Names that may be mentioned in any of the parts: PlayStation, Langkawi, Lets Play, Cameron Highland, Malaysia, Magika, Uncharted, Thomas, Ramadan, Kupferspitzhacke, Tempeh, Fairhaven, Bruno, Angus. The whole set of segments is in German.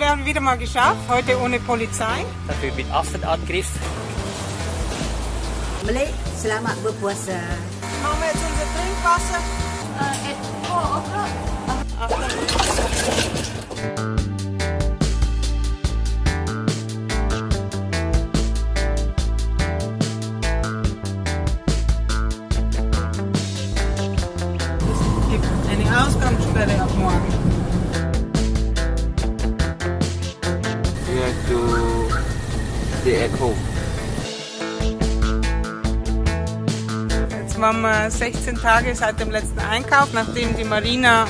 wir haben wieder mal geschafft, heute ohne Polizei. That will be after the outgriff. Malay, selamat berpuasa. Mama is in the drink water at 4 o'clock. Es gibt eine Ausgangssperre ab morgen. We have to stay at home. Mama 16 Tage seit dem letzten Einkauf, nachdem die Marina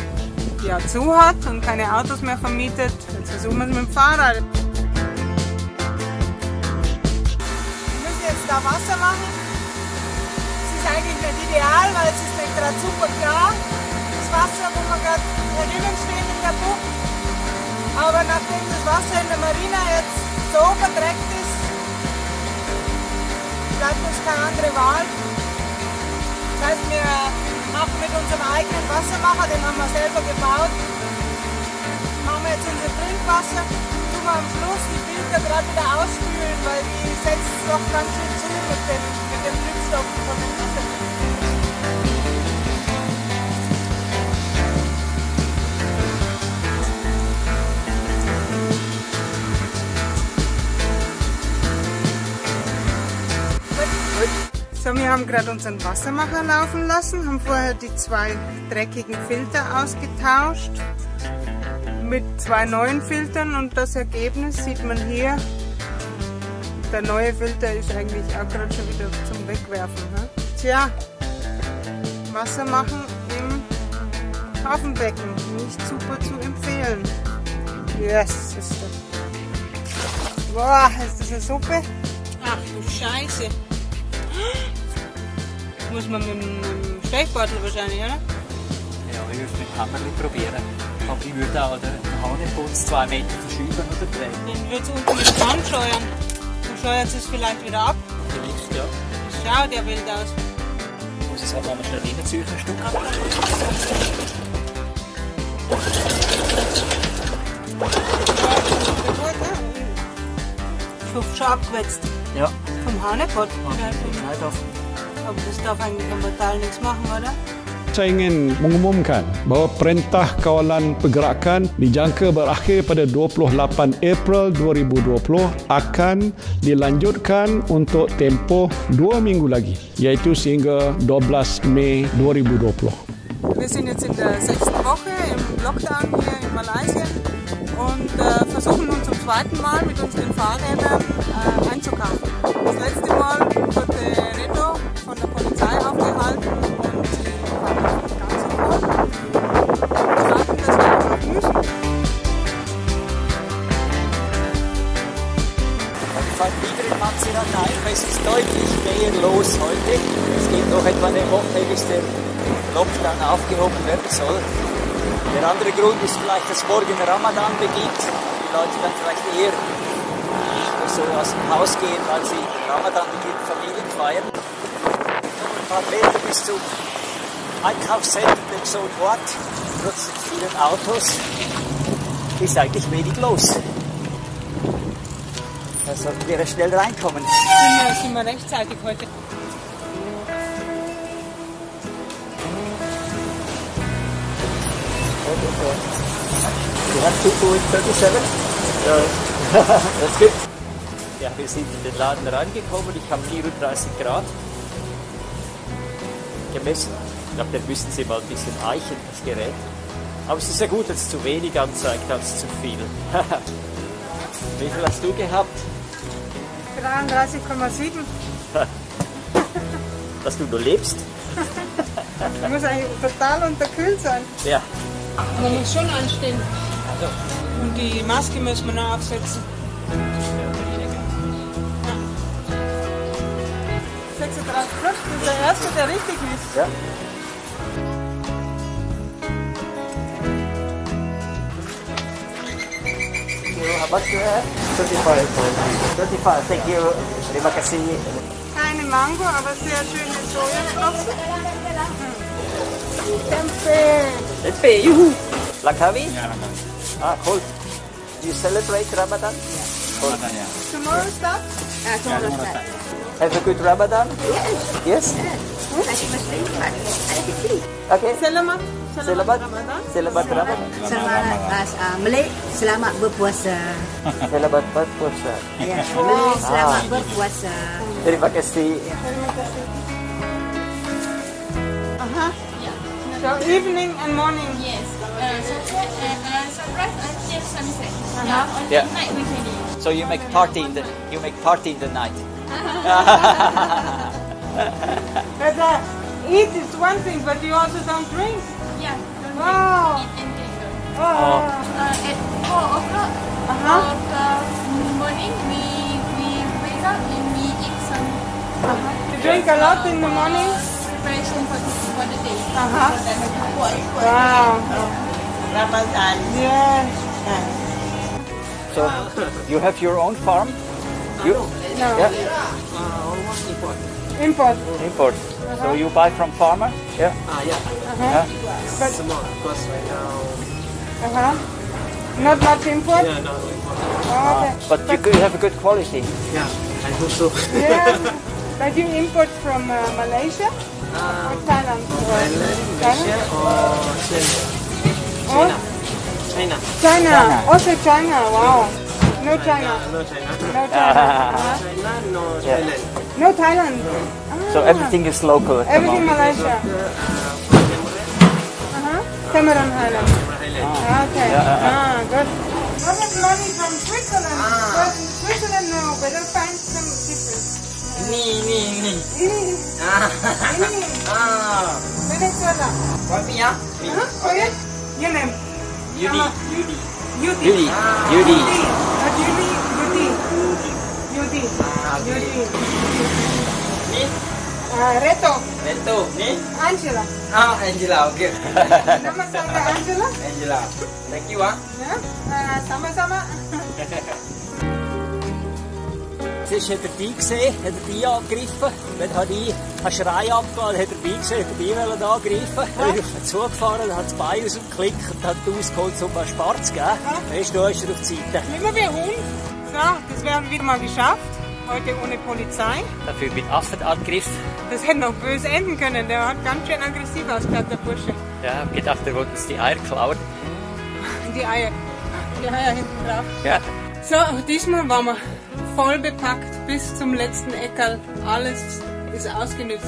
ja zu hat und keine Autos mehr vermietet. Jetzt versuchen wir es mit dem Fahrrad. Wir müssen jetzt da Wasser machen. Es ist eigentlich nicht ideal, weil es ist nicht gerade super klar. Das Wasser, wo wir gerade drinnen stehen in der Bucht. Aber nachdem das Wasser in der Marina jetzt so verdreckt ist, bleibt uns keine andere Wahl. Das heißt, wir machen mit unserem eigenen Wassermacher, den haben wir selber gebaut. Machen wir jetzt unser Trinkwasser, tun wir am Schluss die Filter gerade wieder ausspülen, weil die setzen es doch ganz schön zu mit dem Glückstoff von den Wasser. So, wir haben gerade unseren Wassermacher laufen lassen, haben vorher die zwei dreckigen Filter ausgetauscht mit zwei neuen Filtern und das Ergebnis sieht man hier. Der neue Filter ist eigentlich auch gerade schon wieder zum Wegwerfen. Ne? Tja, Wasser machen im Hafenbecken, nicht super zu empfehlen. Yes, ist das. Boah, ist das eine Suppe? Ach du Scheiße! Muss man mit dem Stechbeutel wahrscheinlich, oder? Ja, ich würde mit Hammer nicht probieren. Aber ich würde auch den Hahnenputz 2 Meter verschieben oder drehen. Dann würde es unten mit dem Hand scheuern. Dann scheuert es vielleicht wieder ab. Vielleicht, ja. Das schaut ja wild aus. Ich muss es halt einmal schnell reinziehen, ein Stück ab. Ich hoffe, schon abgewetzt. Ja. Vom Hahnenputz. Ja. Aber das darf eigentlich am Portal nichts machen, oder? Saya ingin mengumumkan bahawa Perintah Kawalan Pergerakan dijangka berakhir pada 28 April 2020 akan dilanjutkan untuk tempoh 2 minggu lagi, iaitu sehingga 12 Mei 2020. Wir sind jetzt in der 6. Woche im Lockdown hier in Malaysia und versuchen nun zum zweiten Mal mit unseren Fahrrädern einzukaufen. Das letzte Mal wurde von der Polizei aufgehalten und sie waren ganz sofort und sagten, dass wir müssen. Wir fahren wieder in Maxiran ein, es ist deutlich mehr los heute. Es geht noch etwa eine Woche, bis der Lockdown aufgehoben werden soll. Der andere Grund ist vielleicht, dass morgen Ramadan beginnt. Die Leute dann vielleicht eher so aus dem Haus gehen, weil sie Ramadan beginnt, Familien feiern. Ein paar Meter bis zum Einkaufszentrum, dem Sohnort, trotz vielen Autos, ist eigentlich wenig los. Da sollten wir schnell reinkommen. Sind wir rechtzeitig heute. You have to go in 37? Ja. That's good. Ja, wir sind in den Laden reingekommen. Ich habe 34 Grad. Gemessen. Ich glaube, dann müssen sie mal ein bisschen eichen, das Gerät. Aber es ist ja gut, dass es zu wenig anzeigt als zu viel. Wie viel hast du gehabt? 33,7. Dass du nur lebst? Ich muss eigentlich total unterkühlt sein. Ja. Man muss schon anstehen. Also. Und die Maske müssen wir noch aufsetzen. 36 Plus, das ist der erste, der richtig ist. Ja. Was für 35, thank you. Terima kasih. Keine Mango, aber sehr schöne Sojasauce. Tempeh. Juhu. Langkawi? Ja, Langkawi. Ah, cool. You celebrate Ramadan? Yeah. Ramadan, yeah. Tomorrow start? Tomorrow start. Have a good Ramadan? Yes. Yes? Yes. Okay. Selamat. Selamat Ramadan. Selamat Ramadan. Selamat Malay. Selamat berpuasa. Selamat berpuasa. Ya. Selamat berpuasa. Terima kasih. Aha. So evening and morning. Yes. Sunrise until sunset. Yeah. At night we can eat. So you make party in the night. But eat is one thing, but you also don't drink. Yeah. Don't drink, eat and drink. At 4 o'clock of the morning, we wake up and we eat some. You drink a lot in the morning. Preparation for the day. Wow. Ramadan. Yes. So, you have your own farm? You? No. Yeah. Almost import. Import. So you buy from farmer? Yeah. Yeah. But small cost right now. Not much import. Yeah, not import. But you have a good quality. Yeah, I hope so. Yeah. But you import from Malaysia? Or Thailand? Malaysia or China? China. China. Also China, wow. No China. No Thailand. No Thailand. So everything is local at everything the moment. Malaysia. Cameron Highland. Okay. Good. I have money from Switzerland. But in Switzerland no, better find some difference. Venezuela. What's me? Your name? Yudi. Not Yudi. Yudi. Reto. Me? Angela. Angela. Okay. Sama-sama Angela. Angela. Thank you. Sama-sama. Jetzt hat er die gesehen, hat er die angegriffen, dann hat ich einen Schrei abgegeben, hat er die gesehen, hat er die wollen angegriffen, dann ist er zugefahren, dann hat das Bein aus dem Klick und hat ausgeholt, um einen Spar zu geben, weißt du, ist er auf die Seite. Immer wie ein Hund. So, das werden wir mal geschafft, heute ohne Polizei. Dafür mit Affenangriff. Das hätte noch böse enden können, der hat ganz schön aggressiv ausgeschaut, der Bursche. Ja, ich habe gedacht, er wollte uns die Eier klauen. Die Eier hinten drauf. Ja. So, diesmal waren wir voll bepackt bis zum letzten Eckerl. Alles ist ausgenützt.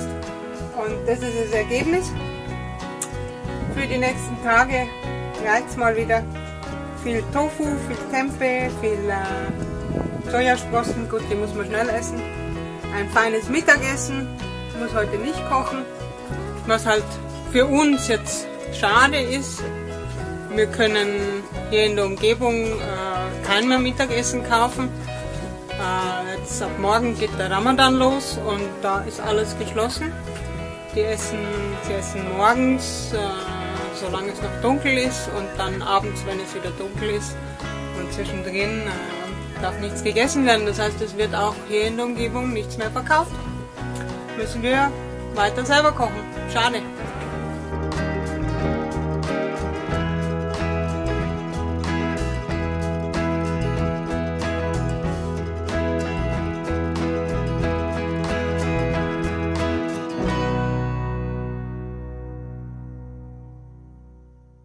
Und das ist das Ergebnis. Für die nächsten Tage reicht es mal wieder. Viel Tofu, viel Tempeh, viel Sojasprossen. Gut, die muss man schnell essen. Ein feines Mittagessen. Ich muss heute nicht kochen. Was halt für uns jetzt schade ist, wir können hier in der Umgebung kein mehr Mittagessen kaufen. Jetzt ab morgen geht der Ramadan los und da ist alles geschlossen. Sie essen morgens, solange es noch dunkel ist, und dann abends, wenn es wieder dunkel ist. Und zwischendrin darf nichts gegessen werden. Das heißt, es wird auch hier in der Umgebung nichts mehr verkauft. Müssen wir weiter selber kochen. Schade.